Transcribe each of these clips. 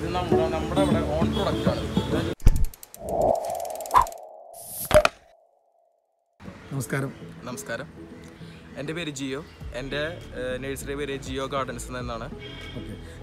ഇത് നമ്മുടെ ഇവിടെ ഓൺ പ്രൊഡക്റ്റാണ്. നമസ്കാരം. നമസ്കാരം. എൻ്റെ പേര് ജിയോ. എൻ്റെ നഴ്സറി പേര് ജിയോ ഗാർഡൻസ് എന്നാണ്.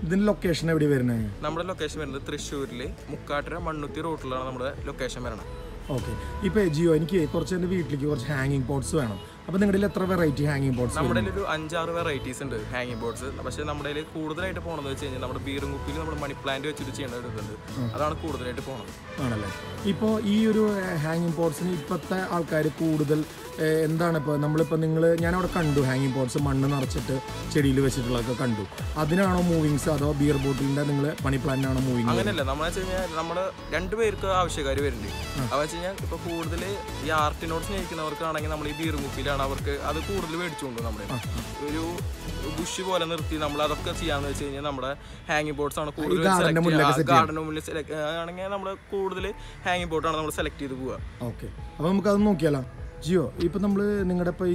ഇതിൻ്റെ ലൊക്കേഷൻ എവിടെ വരുന്നത്? നമ്മുടെ ലൊക്കേഷൻ വരുന്നത് തൃശ്ശൂരിൽ മുക്കാട്ടര മണ്ണുത്തി റൂട്ടിലാണ് നമ്മുടെ ലൊക്കേഷൻ വരണത്. ഓക്കെ. ഇപ്പോൾ ജിയോ, എനിക്ക് കുറച്ച് എൻ്റെ വീട്ടിലേക്ക് കുറച്ച് ഹാങ്ങിങ് പോട്ട്സ് വേണം. അപ്പോൾ നിങ്ങളുടെ എത്ര വെറൈറ്റി ഹാങ്ങിങ് പോട്ട്സ്? നമ്മുടെ ഒരു 5-6 വെറൈറ്റീസ് ഉണ്ട് ഹാങ്ങിങ് പോട്ട്സ്. പക്ഷേ നമ്മുടെ കൂടുതലായിട്ട് പോകണമെന്ന് വെച്ച് കഴിഞ്ഞാൽ നമ്മുടെ ബീറും കുപ്പിയിൽ നമ്മുടെ മണി പ്ലാന്റ് വെച്ചിട്ട് ചെയ്യേണ്ട ഒരു ഇതുണ്ട്. അതാണ് കൂടുതലായിട്ട് പോകണത്. ആണല്ലേ. ഇപ്പോൾ ഈ ഒരു ഹാങ്ങിങ് പോട്ട്സിന് ഇപ്പോഴത്തെ ആൾക്കാർ കൂടുതൽ എന്താണ് ഇപ്പോൾ നമ്മളിപ്പോൾ ഞാനവിടെ കണ്ടു ഹാങ്ങിങ് പോട്ട്സ് മണ്ണ് നിറച്ചിട്ട് ചെടിയിൽ വെച്ചിട്ടുള്ളതൊക്കെ കണ്ടു. അതിനാണോ മൂവിങ്സ് അതോ ബിയർ ബോട്ടിലിൻ്റെ നിങ്ങൾ മണി പ്ലാന്റിനാണോ മൂവിങ്? അങ്ങനെയല്ല, നമ്മളെ വെച്ച് കഴിഞ്ഞാൽ നമ്മൾ രണ്ടുപേർക്ക് ആവശ്യക്കാർ വരുന്നുണ്ട്. അതെന്ന് വെച്ച് കഴിഞ്ഞാൽ ഇപ്പോൾ കൂടുതൽ ഈ ആർട്ടിനോട് സ്നേഹിക്കുന്നവർക്കാണെങ്കിൽ നമ്മൾ ഈ ബീർ കുപ്പിയിലാണ് അവർക്ക് അത് കൂടുതൽ മേടിച്ചുകൊണ്ട് നമ്മുടെ ഒരു ബുഷ് പോലെ നിർത്തി നമ്മൾ അതൊക്കെ ചെയ്യാന്ന് വെച്ച് കഴിഞ്ഞാൽ നമ്മുടെ ഹാങ്ങിങ് ബോട്ട്സാണ് കൂടുതൽ ഗാർഡന് മുന്നിൽ ആണെങ്കിൽ നമ്മൾ കൂടുതൽ ഹാങ്ങിങ് ബോട്ടാണ് നമ്മൾ സെലക്ട് ചെയ്ത് പോവുക. ഓക്കെ, അപ്പോൾ നമുക്കത് നോക്കിയാലോ. ജിയോ, ഇപ്പോൾ നമ്മൾ നിങ്ങളുടെ ഇപ്പോൾ ഈ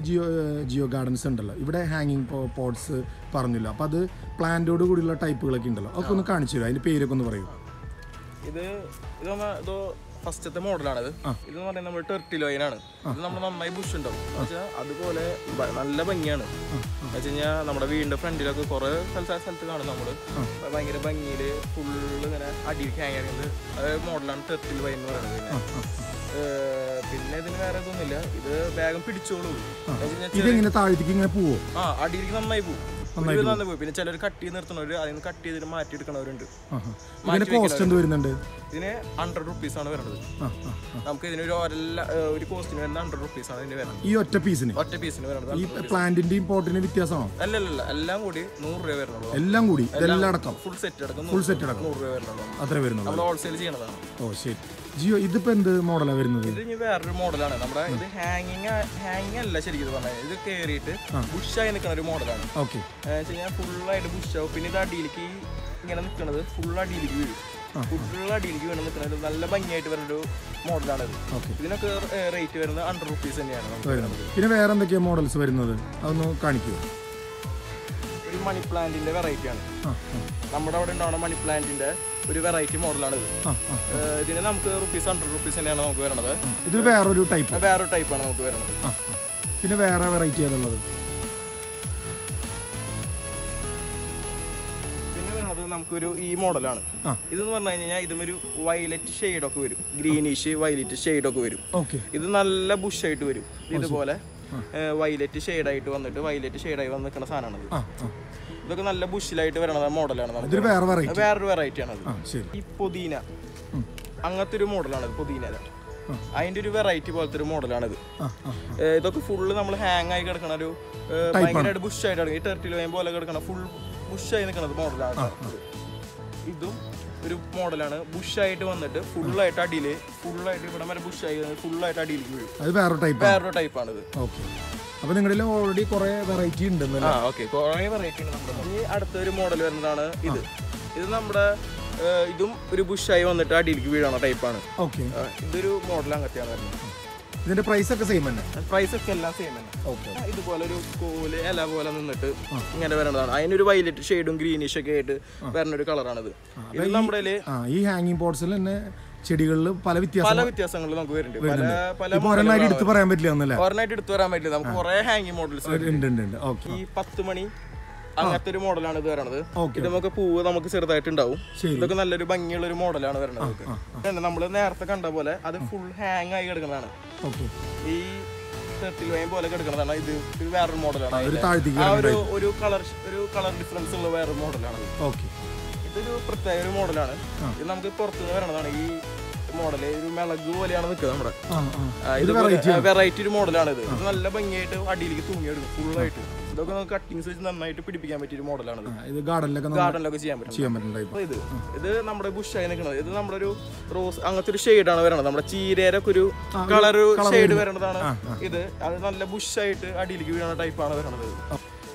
ജിയോ ഗാർഡൻസ് ഉണ്ടല്ലോ, ഇവിടെ ഹാങ്ങിങ് പോട്ട്സ് പറഞ്ഞില്ല, അപ്പോൾ അത് പ്ലാന്റോട് കൂടിയുള്ള ടൈപ്പുകളൊക്കെ ഉണ്ടല്ലോ, അതൊക്കെ ഒന്ന് കാണിച്ചു തരുമോ? അതിൻ്റെ പേരൊക്കെ ഒന്ന് പറയൂ. ഇത് ഫസ്റ്റത്തെ മോഡലാണത്. ഇതെന്ന് പറയുന്നത് നമ്മൾ ടെർട്ടിലോയിനാണ്. ഇത് നമ്മൾ നന്നായി ബുഷ് ഉണ്ടാവും, പക്ഷേ അതുപോലെ നല്ല ഭംഗിയാണ്. എന്ന് വെച്ച് കഴിഞ്ഞാൽ നമ്മുടെ വീടിൻ്റെ ഫ്രണ്ടിലൊക്കെ കുറേ സ്ഥലത്ത് കാണും നമ്മൾ ഭയങ്കര ഭംഗിയിൽ ഫുള്ള് ഇങ്ങനെ അടിയിൽ ഹാങ് ആണെങ്കിൽ അതായത് മോഡലാണ് ടെർട്ടിലോയി എന്ന് പറയുന്നത്. പിന്നെ ഇതിന് വേറെ ഇതൊന്നുമില്ല, ഇത് വേഗം പിടിച്ചോളൂ. ആ അടിയിലേക്ക് നന്നായി പോകും, നന്നായി പോകും. പിന്നെ ചിലർ കട്ട് ചെയ്ത് നിർത്തുന്നവർ അതിൽ നിന്ന് കട്ട് ചെയ്തിട്ട് മാറ്റി എടുക്കണവരുണ്ട്. ഇതിന് 100 rupees ആണ് വരുന്നത്. നമുക്ക് ഇതിനൊരു ഒരു കോസ്റ്റിന് വരുന്ന 100 rupees ആണ് ഇതിന് വരുന്നത്. ഈ ഒറ്റ പീസിന് വരുന്നത് പ്ലാന്റിന്റെയും പോട്ടിന്റെ വ്യത്യാസമാണോ? അല്ലല്ല, എല്ലാം കൂടി 100 രൂപ വരുന്നുള്ളൂ. എല്ലാം കൂടി ഫുൾ സെറ്റ് അടക്കം 100 രൂപ വരുന്നുള്ളൂ. അത്ര വരുന്നുള്ളൂ. നമ്മൾ ഹോൾസെയിൽ ചെയ്യണതാണ്. ഓ ശരി. ജിയോ, ഇതിപ്പോ എന്ത് മോഡലാണ് വരുന്നത്? ഇത് ഇനി വേറൊരു മോഡലാണ് നമ്മുടെ. ഇത് ഹാങ്ങിങ് അല്ല ശരിക്കും പറഞ്ഞാൽ, ഇത് കയറിയിട്ട് ബുഷായി നിൽക്കുന്ന ഒരു മോഡലാണ്. ഓക്കെ. ഫുള്ളായിട്ട് ബുഷാവും. പിന്നെ ഇത് അടിയിലേക്ക് ഇങ്ങനെ നിൽക്കുന്നത് ഫുൾ അടിയിലേക്ക് വീണ് നിൽക്കുന്നത് നല്ല ഭംഗിയായിട്ട് വരുന്നൊരു മോഡലാണിത്. ഇതിനൊക്കെ റേറ്റ് വരുന്നത് 100 rupees തന്നെയാണ്. പിന്നെ വേറെ എന്തൊക്കെയാണ് മോഡൽസ് വരുന്നത്, അതൊന്ന് കാണിക്കുക. ഒരു മണി പ്ലാന്റിന്റെ വെറൈറ്റി ആണ് നമ്മുടെ അവിടെ ഉണ്ടാവുന്ന മണി പ്ലാന്റിന്റെ ഒരു വെറൈറ്റി മോഡലാണിത്. ഇതിന് നമുക്ക് 100 rupees തന്നെയാണ് നമുക്ക് വരുന്നത്. ഇത് വേറൊരു ടൈപ്പാണ് നമുക്ക് വരുന്നത്. പിന്നെ വേറെ വെറൈറ്റി ആണുള്ളത്. പിന്നെ വരുന്നത് നമുക്കൊരു ഈ മോഡലാണ്. ഇതെന്ന് പറഞ്ഞു കഴിഞ്ഞാൽ ഇതൊരു വയലറ്റ് ഷെയ്ഡൊക്കെ വരും, ഗ്രീനിഷ് വയലറ്റ് ഷെയ്ഡൊക്കെ വരും. ഇത് നല്ല ബുഷായിട്ട് വരും. ഇതുപോലെ വയലറ്റ് ഷെയ്ഡായിട്ട് വന്നിട്ട് വയലറ്റ് ഷെയ്ഡായി വന്ന് നിൽക്കുന്ന സാധനമാണിത്. ഇതൊക്കെ നല്ല ബുഷിലായിട്ട് വരണ മോഡലാണ്. വേറൊരു വെറൈറ്റി ആണ് ഈ പുതിന. അങ്ങനത്തെ ഒരു മോഡലാണിത്, പുതിന. അതിന്റെ ഒരു വെറൈറ്റി പോലത്തെ ഒരു മോഡലാണിത്. ഇതൊക്കെ ഫുള്ള് നമ്മൾ ഹാങ് ആയി കിടക്കണ ഒരു ഭയങ്കരമായിട്ട് ബുഷായിട്ട് കിടക്കും. ഈ ടെർട്ടിൽ പോലെ കിടക്കണ ഫുൾ ബുഷായി നിൽക്കുന്നത് മോഡലാണ്. ഇതും ഒരു മോഡലാണ്, ബുഷായിട്ട് വന്നിട്ട് ഫുള്ളായിട്ട് അടിയിൽ ഫുള്ളായിട്ട് ഇവിടെ വരെ ബുഷായി ഫുള്ളായിട്ട് അടിയിലേക്ക് വീഴും. അത് വേറൊരു ടൈപ്പാണിത്. ഓക്കെ. അപ്പോൾ നിങ്ങളുടെ ഓൾറെഡി കുറേ വെറൈറ്റി ഉണ്ടെന്നല്ലേ? ആ ഓക്കെ, കുറേ വെറൈറ്റി ഉണ്ട് നമ്മുടെ. ഈ അടുത്തൊരു മോഡൽ വരുന്നതാണ് ഇത് നമ്മുടെ ഇതും ഒരു ബുഷായി വന്നിട്ട് അടിയിലേക്ക് വീഴണ ടൈപ്പാണ്. ഓക്കെ. ഇതൊരു മോഡൽ അങ്ങനത്തെയാണ് വരുന്നത്. ഇതിൻ്റെ പ്രൈസൊക്കെ സെയിം തന്നെ? പ്രൈസൊക്കെ എല്ലാം സെയിം തന്നെ. ഓക്കെ. ഇതുപോലെ ഒരു കോല് ഇല പോലെ നിന്നിട്ട് ഇങ്ങനെ വരണതാണ്. അതിനൊരു വയലറ്റ് ഷെയ്ഡും ഗ്രീനിഷൊക്കെ ആയിട്ട് വരുന്നൊരു കളറാണിത്. ഇത് നമ്മുടെ ഈ ഹാങ്ങിങ് പോട്ട്സിൽ തന്നെ ചെടികളിൽ പല വ്യത്യാസങ്ങൾ നമുക്ക് വരുന്നുണ്ട്. ഒരെണ്ണായിട്ട് എടുത്ത് പറയാൻ പറ്റില്ല. നമുക്ക് കുറെ ഹാങ്ങിങ് മോഡൽസ്. ഈ 10 മണി അങ്ങനത്തെ ഒരു മോഡലാണ് ഇത് വരണത്. ഇത് നമുക്ക് പൂവ് നമുക്ക് ചെറുതായിട്ടുണ്ടാവും. ഇതൊക്കെ നല്ലൊരു ഭംഗിയുള്ള ഒരു മോഡലാണ് വരണത്. നമ്മൾ നേരത്തെ കണ്ട പോലെ അത് ഫുൾ ഹാങ് ആയി കിടക്കുന്നതാണ്. ഈ യും പോലെ കിടക്കുന്നതാണ്. ഇത് വേറൊരു മോഡലാണ്, ഒരു കളർ ഡിഫറൻസ് ഉള്ള വേറൊരു മോഡലാണ്. ഇതൊരു പ്രത്യേക ഒരു മോഡലാണ്. ഇത് നമുക്ക് പുറത്തുനിന്ന് വരണതാണ്. ഈ മോഡല് ഒരു മിളക് പോലെയാണ് നിൽക്കുന്നത് നമ്മുടെ. വെറൈറ്റി ഒരു മോഡലാണ് ഇത്. നല്ല ഭംഗിയായിട്ട് അടിയിലേക്ക് തൂങ്ങിയെടുക്കും ഫുള്ളായിട്ട്. ഇതൊക്കെ നമുക്ക് കട്ടിങ്സ് വെച്ച് നന്നായിട്ട് പിടിപ്പിക്കാൻ പറ്റിയൊരു മോഡലാണ് ഇത്. ഗാർഡനിലൊക്കെ ചെയ്യാൻ പറ്റും. ഇത് നമ്മുടെ ബുഷായി നിൽക്കുന്നത്. ഇത് നമ്മുടെ ഒരു റോസ് അങ്ങനത്തെ ഒരു ഷെയ്ഡാണ് വരണത്. നമ്മുടെ ചീരയുടെ ഒക്കെ ഒരു കളർ ഷെയ്ഡ് വരണതാണ് ഇത്. അത് നല്ല ബുഷായിട്ട് അടിയിലേക്ക് വീഴുന്ന ടൈപ്പാണ് വരണത്.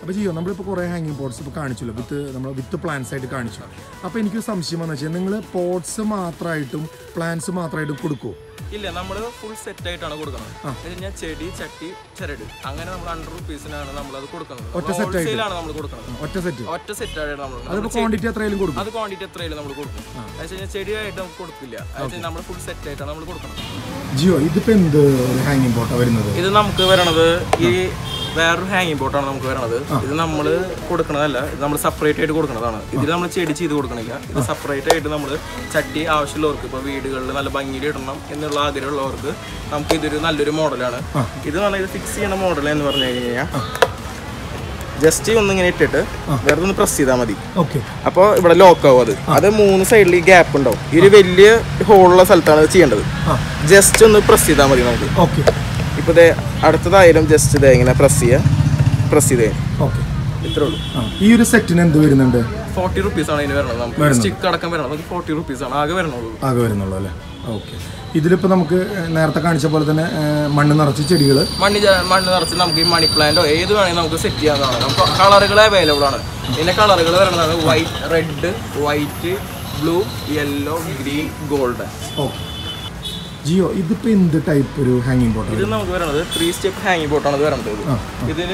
അപ്പോൾ ജിയോ, നമ്മളിപ്പോൾ കുറേ ഹാങ്ങിങ് പോട്ട്സ് ഇപ്പോൾ കാണിച്ചല്ലോ, നമ്മൾ വിത്ത് പ്ലാന്റ്സ് ആയിട്ട് കാണിച്ചു. അപ്പോൾ എനിക്കൊരു സംശയം എന്ന് വെച്ചാൽ, നിങ്ങൾ പോട്ട്സ് മാത്രമായിട്ടും പ്ലാന്റ്സ് മാത്രമായിട്ടും കൊടുക്കുമോ? ഇല്ല നമ്മൾ ഫുൾ സെറ്റ് ആയിട്ടാണ് കൊടുക്കുന്നത്. കഴിഞ്ഞാൽ ചെടി ചട്ടി ചരട് അങ്ങനെ നമ്മൾ 100 രൂപീസിനാണ് നമ്മൾ അത് കൊടുക്കുന്നത്. ഹോൾസെയിലാണ് നമ്മൾ കൊടുക്കുന്നത്. ഒറ്റ സെറ്റായിട്ടാണ് നമ്മൾ. അത് ക്വാണ്ടിറ്റി എത്രയായാലും കൊടുക്കും. അതായത് ചെടിയായിട്ട് നമുക്ക് കൊടുക്കില്ല. അതായത് നമ്മൾ ഫുൾ സെറ്റ് ആയിട്ടാണ് നമ്മൾ കൊടുക്കുന്നത്. ജിയോ ഇതിപ്പോ എന്ത് ഹാങ്ങിങ് ബോട്ടാ വരുന്നത്? ഇത് നമുക്ക് വരണത് ഈ വേറൊരു ഹാങ്ങിങ് ബോട്ടാണ് നമുക്ക് വരണത്. ഇത് നമ്മൾ കൊടുക്കണതല്ല, ഇത് നമ്മൾ സെപ്പറേറ്റ് ആയിട്ട് കൊടുക്കുന്നതാണ്. ഇതിൽ നമ്മൾ ചെടി ചെയ്ത് കൊടുക്കണില്ല, ഇത് സെപ്പറേറ്റ് ആയിട്ട് നമ്മൾ ചട്ടി ആവശ്യമുള്ളവർക്ക്, ഇപ്പോൾ വീടുകളിൽ നല്ല ഭംഗിയിൽ ഇടണം എന്നുള്ള ആഗ്രഹമുള്ളവർക്ക് നമുക്ക് ഇതൊരു നല്ലൊരു മോഡലാണ്. ഇത് നല്ലൊരു ഫിക്സ് ചെയ്യണ മോഡൽ എന്ന് പറഞ്ഞു കഴിഞ്ഞ് കഴിഞ്ഞാൽ ജസ്റ്റ് ഒന്നിങ്ങനെ ഇട്ടിട്ട് വേറെ ഒന്ന് പ്രസ് ചെയ്താൽ മതി. അപ്പോൾ ഇവിടെ ലോക്കാവും. അത് 3 സൈഡിൽ ഈ ഗ്യാപ്പ് ഉണ്ടാവും. ഈ ഒരു വലിയ ഹോളുള്ള സ്ഥലത്താണ് അത് ചെയ്യേണ്ടത്. ജസ്റ്റ് ഒന്ന് പ്രസ് ചെയ്താൽ മതി നമുക്ക്. ഇപ്പോൾ ഇതേ അടുത്തതായാലും ജസ്റ്റ് ഇതേ ഇങ്ങനെ പ്രസ് ചെയ്ത് ഇത്രേ ഉള്ളൂ. ഈ ഒരു സെറ്റിന് എന്ത് വരുന്നുണ്ട്? 40 രൂപീസാണ് ഇതിന് വരണത്. നമുക്ക് സ്റ്റിക്ക് അടക്കം വരണം. നമുക്ക് 40 രൂപീസാണ് ആകെ വരുന്നുള്ളൂ അല്ലേ? ഓക്കെ. ഇതിലിപ്പോൾ നമുക്ക് നേരത്തെ കാണിച്ച പോലെ തന്നെ മണ്ണ് നിറച്ച് നമുക്ക് ഈ മണി പ്ലാന്റോ ഏത് വേണമെങ്കിൽ നമുക്ക് സെറ്റ് ചെയ്യാവുന്നതാണ്. നമുക്ക് കളറുകൾ അവൈലബിൾ ആണ്. ഇതിൻ്റെ കളറുകൾ വരുന്നതാണ് red, white, blue, yellow, green, golden. Okay. Jio ഇതിപ്പോൾ എന്ത് ടൈപ്പ് ഒരു ഹാങ്ങിങ് ബോട്ട്? ഇത് നമുക്ക് വരുന്നത് 3 സ്റ്റെപ്പ് ഹാങ്ങിങ് ബോട്ടാണ് ഇത് വരുന്നത്. ഇതിൽ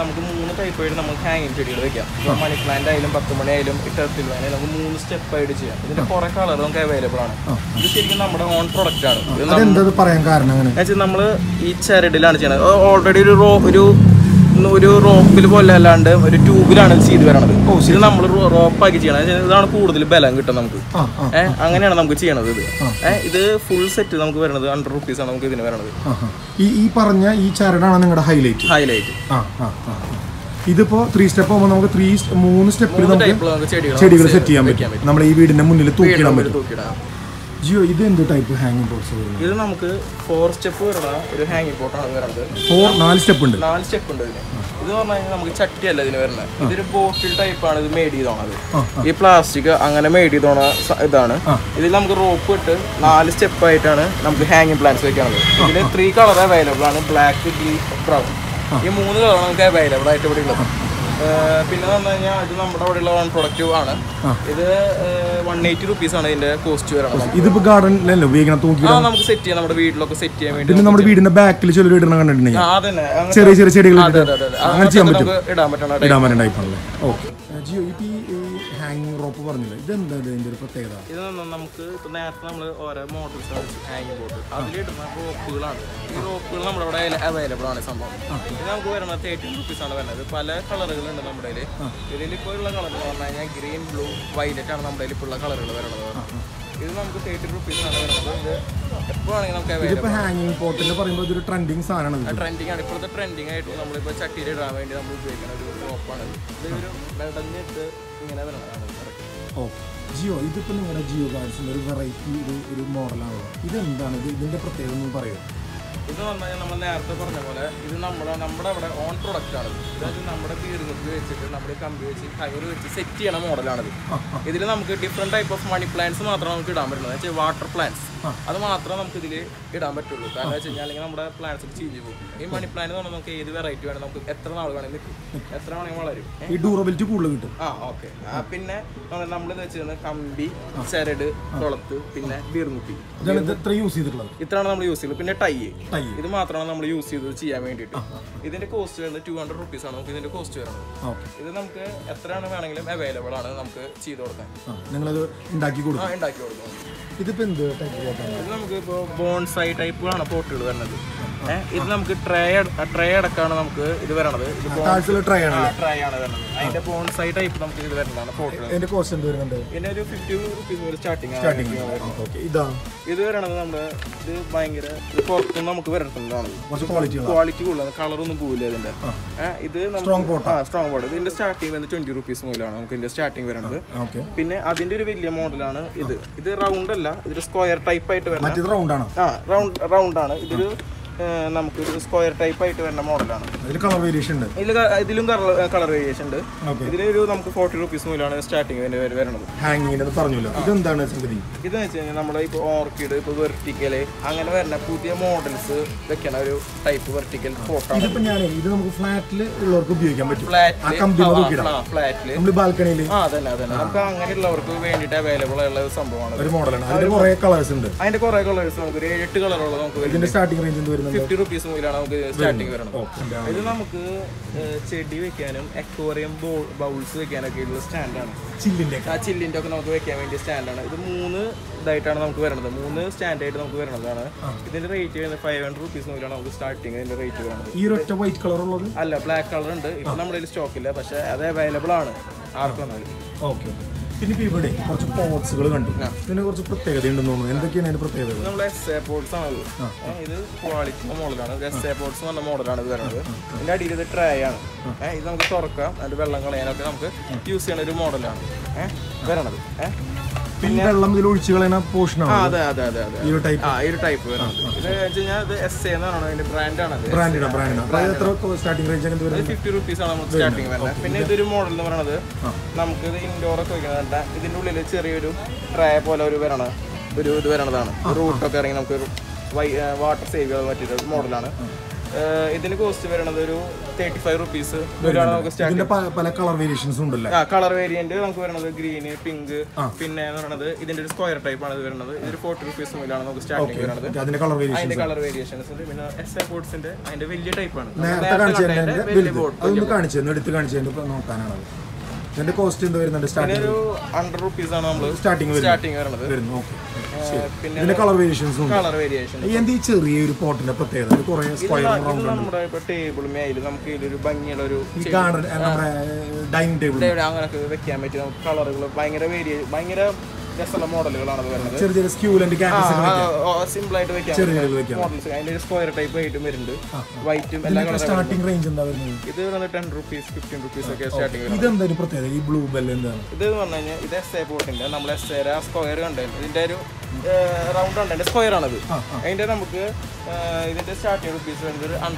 നമുക്ക് 3 ടൈപ്പായിട്ട് നമുക്ക് ഹാങ്ങിങ് ചെടികൾ വെക്കാം. മണി പ്ലാന്റ് ആയാലും 10 മണി ആയാലും ഇട്ടത്തിൽ വേണേലും നമുക്ക് 3 സ്റ്റെപ്പായിട്ട് ചെയ്യാം. ഇതിന്റെ കുറെ കളർ നമുക്ക് അവൈലബിൾ ആണ്. ഇത് ശരിക്കും നമ്മുടെ ഓൺ പ്രൊഡക്റ്റ് ആണ്. നമ്മൾ ഈ ചരടിലാണ് ചെയ്യണത്. ഓൾറെഡി ഒരു റോപ്പിൽ പോലെ അല്ലാണ്ട് ഒരു ട്യൂബിലാണ് ചെയ്ത് വരണത്. ഇത് നമ്മൾ റോപ്പാക്കി ചെയ്യണം. ഇതാണ് കൂടുതൽ ബലം കിട്ടും നമുക്ക്. അങ്ങനെയാണ് നമുക്ക് ചെയ്യണത്. ഇത് ഇത് ഫുൾ സെറ്റ് നമുക്ക് വരുന്നത് 100 രൂപീസാണ് നമുക്ക് ഇതിന് വരണത്. ഈ പറഞ്ഞ ഈ ചരടാണ് നിങ്ങളുടെ ഹൈലൈറ്റ്. ഇതിപ്പോ 3 സ്റ്റെപ്പ് ആകുമ്പോൾ നമുക്ക് 3 സ്റ്റെപ്പിൽ നമുക്ക് ചെടികൾ സെറ്റ് ചെയ്യാൻ പറ്റും. നമ്മൾ ഈ വീടിന്റെ മുന്നിൽ തൂക്കിടാൻ പറ്റും. ജിയോ ഇത് എന്ത് ടൈപ്പ് ഹാങ്ങിങ് ബോട്ട്സ്? ഇത് നമുക്ക് 4 സ്റ്റെപ്പ് വരുന്ന ഒരു ഹാങ്ങിങ് ബോട്ടാണ് വരുന്നത്. 4 സ്റ്റെപ്പ് ഉണ്ട് ഇതിന്. ഇത് പറഞ്ഞു കഴിഞ്ഞാൽ നമുക്ക് ചട്ടിയല്ല ഇതിന് വരുന്നത്. ഇതൊരു ബോട്ടിൽ ടൈപ്പാണ് ഇത് മേഡ് ചെയ്തോണത്. ഈ പ്ലാസ്റ്റിക് അങ്ങനെ മേഡ് ചെയ്തോണ ഇതാണ്. ഇതിൽ നമുക്ക് റോപ്പ് ഇട്ട് 4 സ്റ്റെപ്പായിട്ടാണ് നമുക്ക് ഹാങ്ങിങ് പ്ലാന്റ്സ് വെക്കാനുള്ളത്. ഇതിൽ 3 കളർ അവൈലബിൾ ആണ്, ബ്ലാക്ക്, ഗ്രീൻ, ബ്രൗൺ. ഈ 3 കളർ നമുക്ക് അവൈലബിൾ ആയിട്ട് ഇവിടെ ഉള്ളത്. പിന്നെ വന്നു കഴിഞ്ഞാൽ ഇത് നമ്മുടെ അവിടെയുള്ള ഓൺ പ്രൊഡക്റ്റ് ആണ്. ഇത് 180 രൂപീസാണ് ഇതിന്റെ കോസ്റ്റ് വരുന്നത്. ഇതിപ്പോ ഗാർഡനിലല്ലോ നമുക്ക് സെറ്റ് ചെയ്യാം. നമ്മുടെ വീട്ടിലൊക്കെ സെറ്റ് ചെയ്യാൻ വേണ്ടി നമ്മുടെ വീടിന്റെ ബാക്കിൽ ചെറിയ ചെറിയ ചെടികൾ ഇടാൻ പറ്റുന്ന ടൈപ്പാണല്ലേ? ഓക്കെ. ജിയോ ഈ ഹാങ്ങിങ് റോപ്പ് പറഞ്ഞില്ലേ, ഇതെന്താ ഇതിന്റെ ഒരു പ്രത്യേകത? ഇത് നമുക്ക് ഇപ്പൊ നേരത്തെ നമ്മൾ ഓരോ മോഡൽസ് ഹാങ്ങിങ് ബോട്ട് അതിലിടുന്ന റോപ്പുകളാണ്. ഈ റോപ്പുകൾ നമ്മുടെ അവിടെ അവൈലബിൾ ആണ് സംഭവം. ഇത് നമുക്ക് വരുന്നത് 13 രൂപീസാണ് വരുന്നത്. പല കളറുകളുണ്ട് നമ്മുടെ കയ്യിൽ. ഇതിലിപ്പോൾ ഉള്ള കളർ എന്ന് പറഞ്ഞു കഴിഞ്ഞാൽ ഗ്രീൻ, ബ്ലൂ, വൈലറ്റ് ആണ് നമ്മുടെ കയ്യിൽ ഇപ്പോൾ ഉള്ള കളറുകൾ വരുന്നത്. ഇത് നമുക്ക് 13 രൂപീസാണ് വരുന്നത്. ഇപ്പോഴത്തെ ട്രെൻഡിങ് ആയിട്ട് നമ്മളിപ്പോൾ ചട്ടിയിൽ ഇടാൻ വേണ്ടി നമ്മൾ ഉപയോഗിക്കുന്ന ഒരു റോപ്പാണ്. ഇതൊരു വെടഞ്ഞിട്ട് ഇങ്ങനെ വരുന്നതാണ്. ജിയോ ഇതിപ്പോൾ നിങ്ങളുടെ ജിയോ ഗാർഡൻസിൻ്റെ ഒരു വെറൈറ്റി ഒരു മോഡലാണ്. ഇതെന്താണ് ഇതിൻ്റെ പ്രത്യേകത എന്ന് പറയുക? ഇത് വന്നു കഴിഞ്ഞാൽ നമ്മൾ നേരത്തെ പറഞ്ഞ പോലെ ഇത് നമ്മുടെ അവിടെ ഓൺ പ്രൊഡക്റ്റാണ്. അതായത് നമ്മുടെ വീടുകൾക്ക് വെച്ചിട്ട് നമ്മുടെ കമ്പി വെച്ച് കയർ വെച്ച് സെറ്റ് ചെയ്യണ മോഡലാണിത്. ഇതിൽ നമുക്ക് different type of money plants മാത്രമേ നമുക്ക് ഇടാൻ പറ്റുള്ളൂ. എന്ന് വെച്ചാൽ വാട്ടർ പ്ലാന്റ്സ് അത് മാത്രമേ നമുക്ക് ഇതിൽ ഇടാൻ പറ്റുള്ളൂ. കാരണം വെച്ച് കഴിഞ്ഞാൽ അല്ലെങ്കിൽ നമ്മുടെ പ്ലാന്റ്സ് ചീഞ്ഞ് പോകും. ഈ മണി പ്ലാന്റ് പറഞ്ഞാൽ നമുക്ക് ഏത് വെറൈറ്റി വേണമെങ്കിൽ നമുക്ക് എത്ര നാൾ വേണമെങ്കിൽ നിൽക്കും, എത്ര വേണമെങ്കിൽ വളരും, ഈ ഡ്യൂറബിലിറ്റി കൂടുതൽ കിട്ടും. ഓക്കെ. പിന്നെ നമ്മളിത് വെച്ചിരുന്നത് കമ്പി, ചരട്, കൊളത്ത്, പിന്നെ വീർമുട്ടി ഇത്രയാണ് നമ്മൾ യൂസ് ചെയ്തത്. പിന്നെ ടൈ ഇത് മാത്രമാണ് നമ്മൾ യൂസ് ചെയ്ത് ചെയ്യാൻ വേണ്ടിയിട്ട്. ഇതിന്റെ കോസ്റ്റ് വരുന്നത് 200 രൂപീസാണ് നമുക്ക് ഇതിന്റെ കോസ്റ്റ് വരുന്നത്. ഇത് നമുക്ക് എത്രയാണ് വേണമെങ്കിലും അവൈലബിൾ ആണ് നമുക്ക് ചെയ്ത് കൊടുക്കാൻ. ഇത് നമുക്ക് ഇപ്പോൾ ബോൺസൈ ടൈപ്പാണ് പോട്ടുകൾ വരുന്നത്. ഇത് നമുക്ക് ട്രേ അടക്കാണ് നമുക്ക് ഇത് വരണത്. ട്രേ ആണ് വരുന്നത്. അതിന്റെ ബോൺസൈ ടൈപ്പ് നമുക്ക് ഇത് വരുന്നതാണ് പോട്ടുകൾ. ഇതിന്റെ ഒരു 50 രൂപീസ് സ്റ്റാർട്ടിംഗ്. ഇത് വരണത് നമ്മുടെ ഇത് ഭയങ്കര പുറത്തുനിന്ന് നമുക്ക് വരട്ടുന്നതാണ്. ക്വാളിറ്റി കൂടുതലാണ്, കളറൊന്നും പോവില്ല ഇതിന്റെ. ഇത് സ്ട്രോങ് ബോർഡ്. ഇതിന്റെ സ്റ്റാർട്ടിംഗ് വരുന്നത് 20 രൂപീസ് മുതലാണ് നമുക്ക് ഇതിന്റെ സ്റ്റാർട്ടിംഗ് വരുന്നത്. പിന്നെ അതിന്റെ ഒരു വലിയ മോഡലാണ് ഇത്. ഇത് റൗണ്ട് അല്ല, ഇതൊരു സ്ക്വയർ ടൈപ്പ് ആയിട്ട് വരുന്നത്. റൗണ്ട് ആണ്. ഇതൊരു square type model. There is color variation. There is 40 rupees starting. Hanging. This is orchid, vertical models. Type vertical photo. Flat. 50 rupees starting. We have aquarium bowls. We have stand. We have 500 rupees starting. This white color? No, black color. It's available. There are some pots. There are some protectors. There are protectors. We have sepots. This is quality. There are sepots. This is a tray. This is a torque. This is a model. It costs 35 rupees. There are color variations. Color variant green, pink, this is square type. This is 40 rupees. Color variations. Type. Color variations. This is a report. This is a table. We have a dining table. We have a model. Round and square. And then we start with ₹100. And then it is a hole. The starting range is ₹20. It's a storage. Quality good. I material either no carrying area, with chess and banging color available.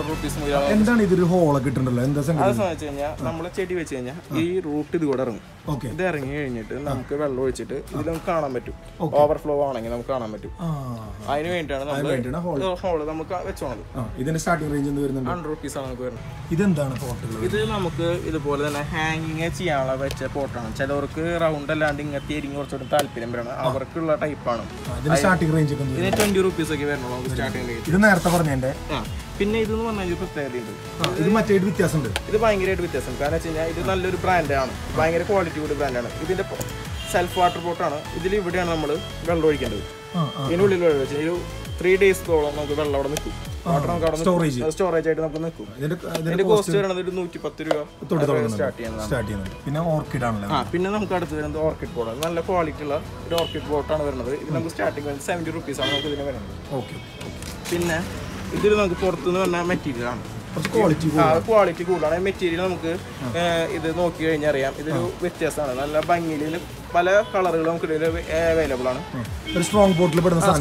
A strong boat, even 130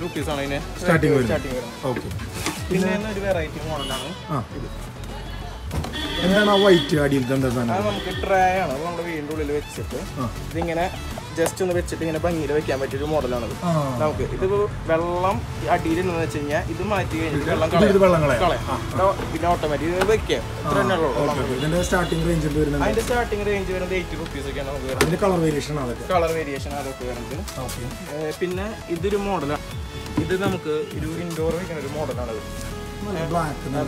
rupees on it. Starting with just in the witch in a bungalow, we can make a model. Okay, it will well, I didn't know that in ya. It might be the starting range and the starting range is ₹80 again. The color variation. Okay, Pinna, it did a model. It did indoor, we can remodel. Black and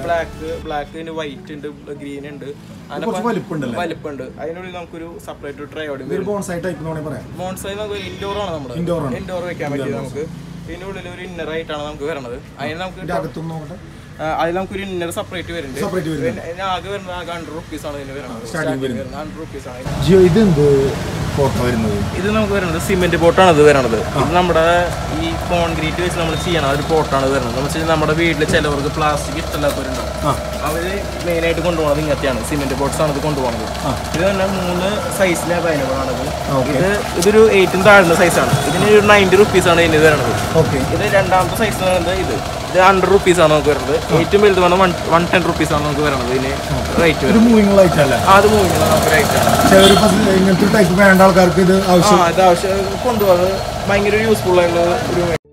white and green and I know separate to try out bonsai type indoor. I love to separate it. The 100 rupees is going to be 110 rupees. Right. It's moving light. It's moving light. So, you can use it. It's useful.